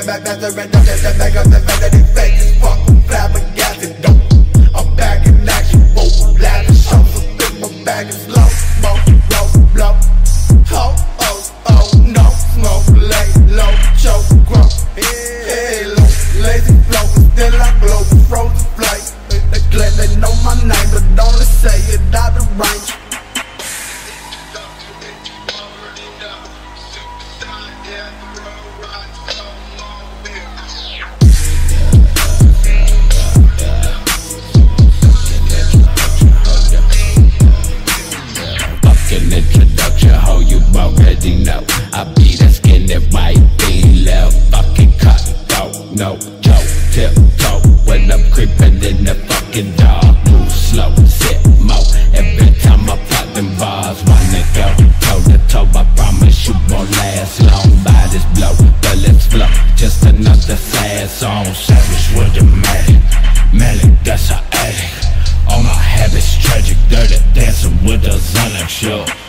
a mad master and I'm just a mega master that is fake as fuck. Flabbergasted, dope. I'm back in action, whoa, lavish. I'm so big, my bag is low, mo, low, blow. Ho, oh, oh, no, smoke, lay low, choke, grow. Hey, low, lazy flow, still I glow, frozen flight. They glad they know my name, but don't let's say it out of range. No, I be that skinny white dealer, fucking cut, don't no joke, tiptoe when I'm creeping in the fucking dark. Move slow, sit mo. Every time I pop them bars, wanna go toe to toe. I promise you won't last long. Bodies blow, bullets flow. Just another sad song. Savage with the magic, Malik, that's her addict. All my habits tragic, dirty dancing with a Xanax show.